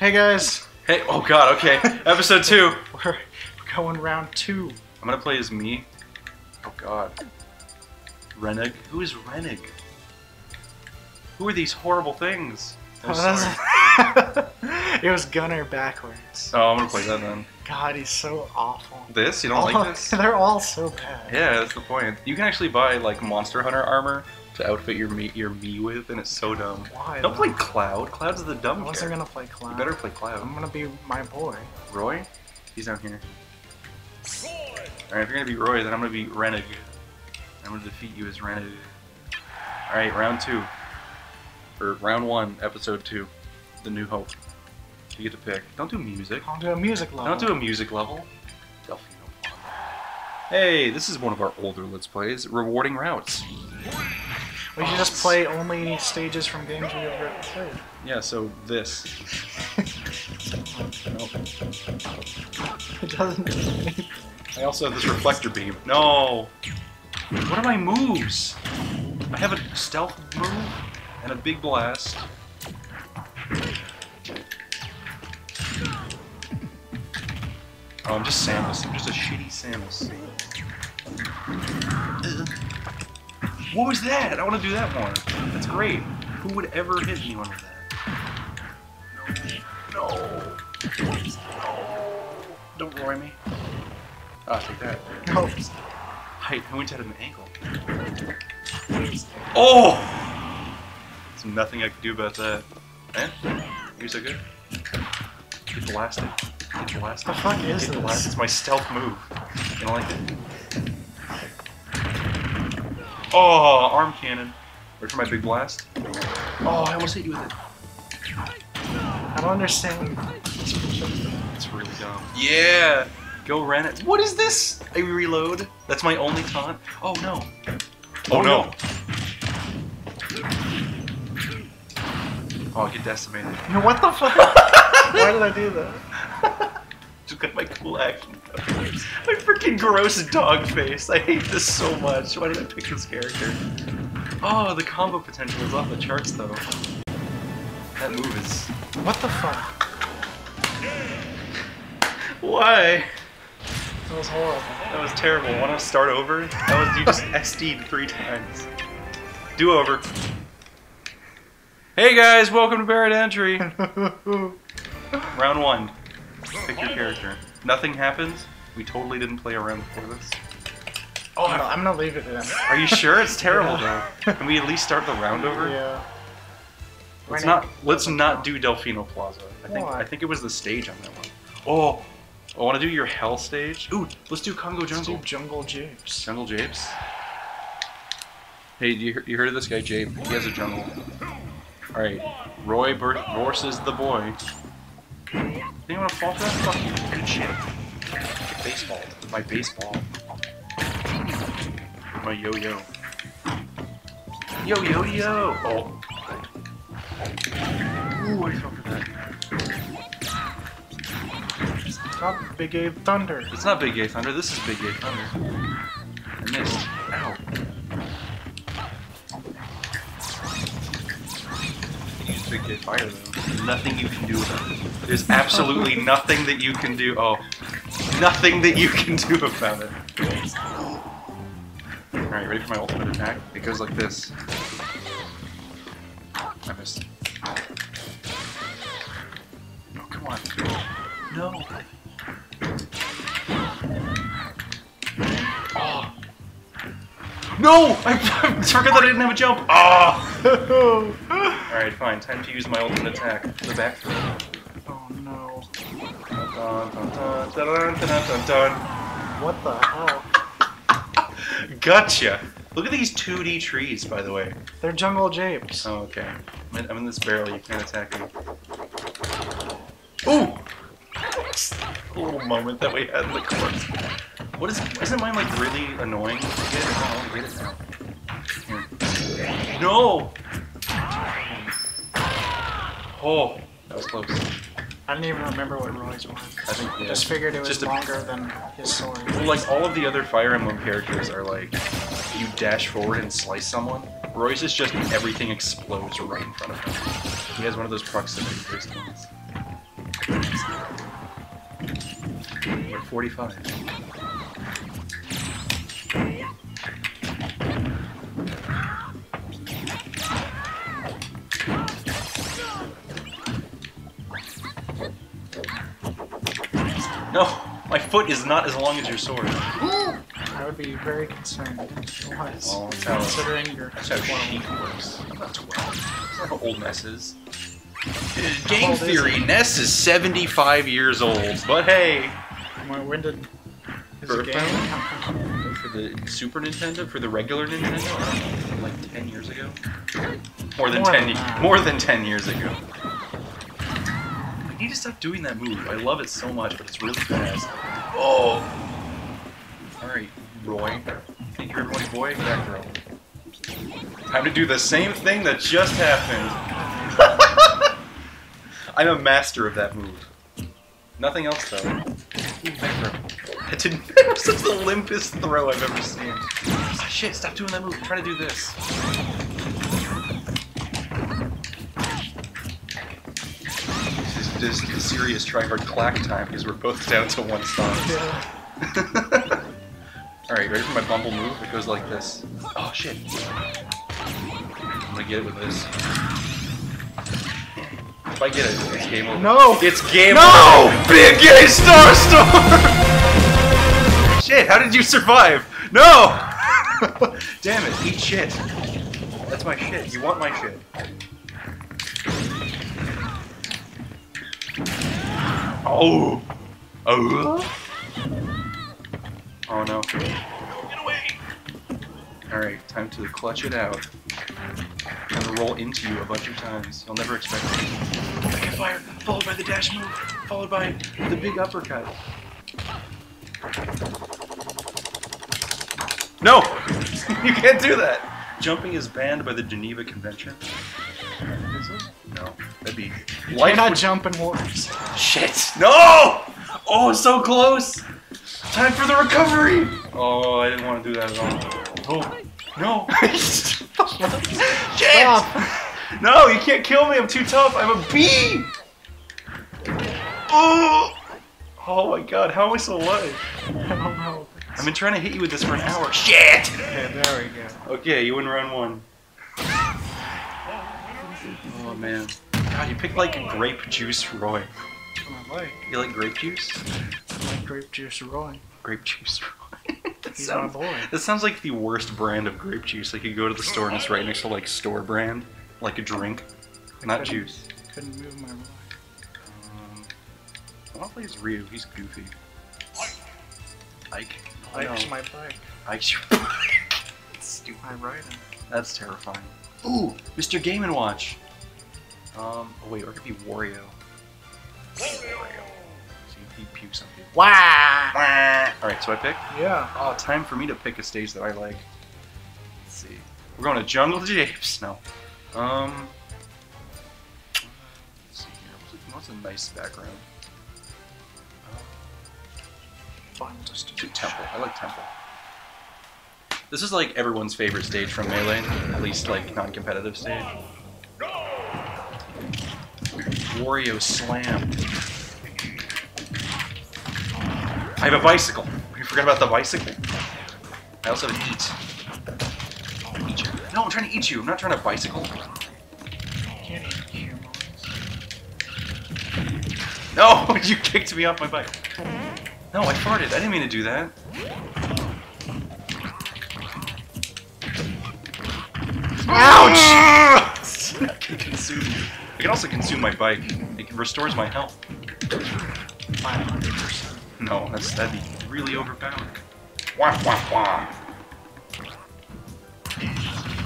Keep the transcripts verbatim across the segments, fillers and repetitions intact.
Hey guys! Hey, oh god, okay. Episode two. We're going round two. I'm gonna play as me. Oh god. Reneg? Who is Reneg? Who are these horrible things? Oh, sorry. It was Gunner backwards. Oh, I'm gonna play that then. God, he's so awful. This? You don't all, like this? They're all so bad. Yeah, that's the point. You can actually buy like Monster Hunter armor to outfit your me, your me with, and it's so dumb. Why? Don't though? play Cloud. Cloud's the dumb. Unless they're gonna play Cloud. You better play Cloud. I'm gonna be my boy. Roy? He's down here. Roy! Alright, if you're gonna be Roy, then I'm gonna be Reneg. I'm gonna defeat you as Reneg. Alright, round two. Or round one, episode two. The New Hope. You get to pick. Don't do music. Don't do a music level. Don't do a music level. Delphine. Hey, this is one of our older Let's Plays. Rewarding routes. We should just play only stages from games we ever played. Yeah, so this. No. It doesn't do anything. I also have this reflector beam. No! What are my moves? I have a stealth move and a big blast. Oh, I'm just Samus. I'm just a shitty Samus. What was that? I want to do that more. That's great. Who would ever hit anyone with that? No. No. No. Don't Roy me. Ah, oh, take that. No. Hey, I went at an ankle. Oh! There's nothing I can do about that. Eh? You're so good. Get blasted. Get blasted. What the fuck is this? Blast. It's my stealth move. You don't like it? Oh, arm cannon. Where's my big blast? Oh, I almost hit you with it. I don't understand. It's really dumb. Yeah! Go Reneg. What is this? I reload. That's my only taunt. Oh no. Oh, oh no. no. Oh, I get decimated. No, what the fuck? Why did I do that? Just got my cool action. My freaking gross dog face. I hate this so much. Why did I pick this character? Oh, the combo potential is off the charts, though. That move is... What the fuck? Why? That was horrible. That was terrible. Want to start over? That was... You just S D'd three times. Do over. Hey guys, welcome to Barrett Entry. Round one. Pick your character. Nothing happens. We totally didn't play around before this. Oh, no, I'm gonna leave it in. Are you sure? It's terrible yeah. though. Can we at least start the round over? Yeah. Let's not let's not do Delfino Plaza. I think Why? I think it was the stage on that one. Oh, I want to do your hell stage. Ooh, let's do Congo Jungle. Let's do Jungle Japes. Jungle Japes. Hey, you you heard of this guy Jape? He has a jungle. All right, Roy versus the boy. You want to fall for that? Fuck you. Good shit. Get baseball. My baseball. My yo-yo. Yo-yo-yo! Oh. Ooh, I fell for that. Stop Big Ape Thunder. It's not Big Ape Thunder. This is Big Ape Thunder. I missed. Ow. Big Ape Fire, though. Nothing you can do about it. There's absolutely nothing that you can do. Oh, nothing that you can do about it. Alright, ready for my ultimate attack? It goes like this. I missed. No, come on. No. Oh. No! I, I forgot that I didn't have a jump. Oh. Alright, fine. Time to use my ultimate attack. The back throw. No. Dun, dun, dun, dun, dun, dun, dun. What the hell? Gotcha! Look at these two D trees, by the way. They're jungle japes. Oh, okay. I'm in, I'm in this barrel, you can't attack me. Ooh! A little moment that we had in the course. What is, isn't mine like really annoying? Oh, wait a second. No! Oh, that was close. I don't even remember what Roy's was. I think, yeah. Just figured it was just a, longer than his sword. Well, like all of the other Fire Emblem characters are like, you dash forward and slice someone. Roy's is just everything explodes right in front of him. He has one of those proximity things. we're at forty-five. No! My foot is not as long as your sword. I would be very concerned if it was, oh, considering how, your... That's how sheep works. I'm not twelve. That's not how old Ness is. Uh, game theory, Ness is seventy-five years old, but hey! When did his game come out? For the Super Nintendo? For the regular Nintendo? I don't know, like ten years ago? More than, more ten, than more than ten years ago. I need to stop doing that move. I love it so much, but it's really fast. Oh! Alright, Roy. Thank you, everyone's boy. Back row. Time to do the same thing that just happened. I'm a master of that move. Nothing else, though. That didn't. That was such the limpest throw I've ever seen. Oh, shit, stop doing that move. I'm trying to do this. This is just serious tryhard clack time because we're both down to one star. Yeah. Alright, ready for my bumble move? It goes like this. Oh, shit. I'm gonna get it with this. If I get it, it's game over. No! It's game no! over! No! Big A Star Star! Shit, how did you survive? No! Damn it, eat shit. That's my shit. You want my shit. Oh! Oh! Oh no. Get away! Alright, time to clutch it out. I'm gonna roll into you a bunch of times. You'll never expect it. Back fire, followed by the dash move, followed by the big uppercut. No! You can't do that! Jumping is banned by the Geneva Convention. Is it? No. That'd be... Why not jump in wars? Shit! No! Oh, so close! Time for the recovery! Oh, I didn't want to do that at all. Oh. No! Shit! No, you can't kill me, I'm too tough, I'm a bee! Oh! Oh my god, how am I still alive? I don't know. I've been trying to hit you with this for an hour. Shit! Okay, there we go. Okay, you win round one. Oh man. God, you picked like grape juice Roy. I like. You like grape juice? I like grape juice Roy. Grape juice Roy. That sounds, that sounds like the worst brand of grape juice. Like you go to the store and it's right next to like store brand, like a drink, not couldn't, juice. Couldn't move my mind. Um, I want to play as Ryu. He's goofy. Ike. Ike's no. my bike. Ike's your bike. That's stupid. I ride him. That's terrifying. Ooh, Mister Game and Watch. Um, oh wait, or it could be Wario. Wario. Puke something. Wah! Wah! Alright, so I pick? Yeah. Oh, time for me to pick a stage that I like. Let's see. We're going to Jungle Japes. No. Um. Let's see here. What's a nice background? Uh, Final Destination. Temple. I like Temple. This is like everyone's favorite stage from Melee, at least like non competitive stage. No! Wario Slam. I have a bicycle. You forgot about the bicycle. I also have an eat. Eat you. No, I'm trying to eat you. I'm not trying to bicycle. Can't eat you. No, you kicked me off my bike. No, I farted. I didn't mean to do that. Ouch! I can consume you. I can also consume my bike. It restores my health. five hundred percent. No, that's, that'd be really overpowered. Wah, wah, wah.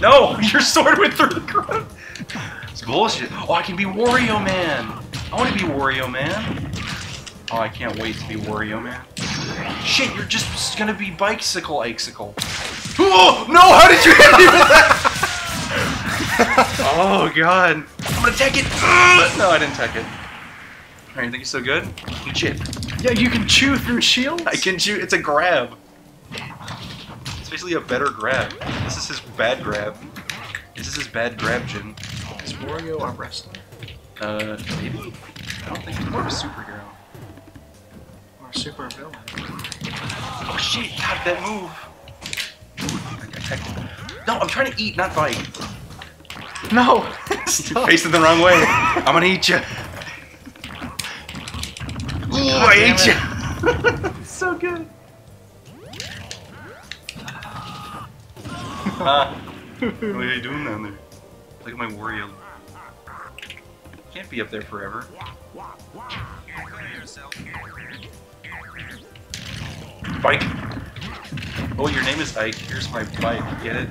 No! Your sword went through the ground! It's bullshit. Oh, I can be Wario Man! I want to be Wario Man! Oh, I can't wait to be Wario Man. Shit, you're just gonna be Bikesicle Ikesicle. Oh, no! How did you hit me with that? Oh, God. I'm gonna tech it! No, I didn't tech it. Alright, you think he's so good? You chip. Yeah, you can chew through shields? I can chew. It's a grab. It's basically a better grab. This is his bad grab. This is his bad grab, Jin. Is Wario a wrestler? Uh, maybe? I don't think he's more of a superhero. Or We're super villain. Oh shit, God, that move. No, I'm trying to eat, not bite. No! You're facing the wrong way. I'm gonna eat you. Ooh, I ate you. It's so good. Uh, what are you doing down there? Look at my Wario. Can't be up there forever. Bike! Oh, your name is Ike. Here's my bike. Get it?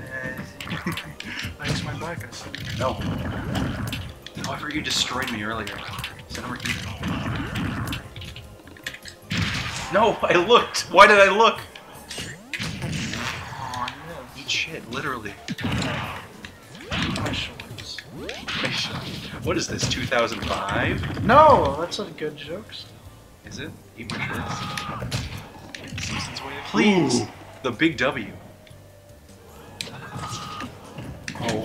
Ike's my bike, I said. No. However, you destroyed me earlier. So now we're even. No, I looked! Why did I look? Eat shit, literally. What is this, two thousand five? No, that's a good joke. Is it? Eat my shirts. Season's way. Please! Ooh. The big W. Oh.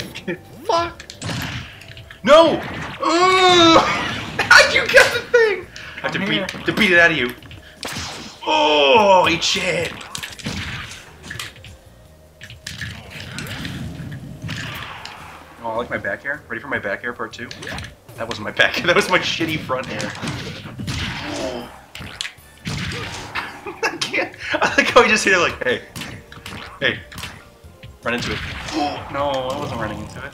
Fuck! No! Ooh! How'd you get the thing? I have to beat, to beat it out of you. Oh, eat shit! Oh, I like my back hair. Ready for my back hair part two? That wasn't my back hair, that was my shitty front hair. Oh. I can't. I like how you just hit it like, hey. Hey. Run into it. Oh, no, I wasn't running into it.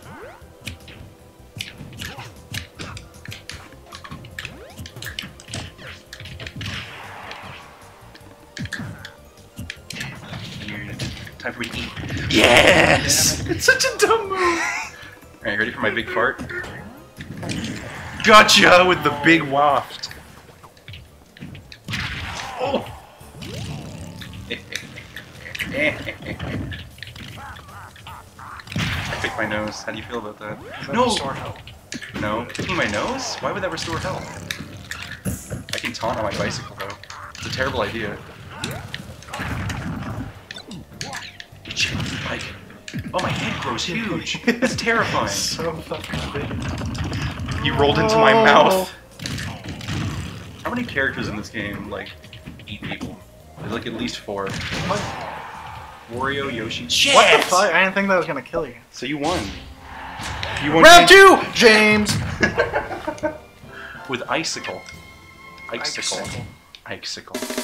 Time for me to eat. Yes! It's such a dumb move. Alright, ready for my big fart? Gotcha with the big waft! Oh! I picked my nose. How do you feel about that? Does that no! Restore health? No? Picking my nose? Why would that restore health? I can taunt on my bicycle though. It's a terrible idea. Like, oh, my head grows huge. It's terrifying. So fucking big. You rolled into my mouth. How many characters in this game like eat people? There's like at least four. What? Wario, Yoshi. Shit! What the fuck? I didn't think that was gonna kill you. So you won. You won. Round two, James. With icicle. Icicle. Icicle. Icicle.